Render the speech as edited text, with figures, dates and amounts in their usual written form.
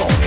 Long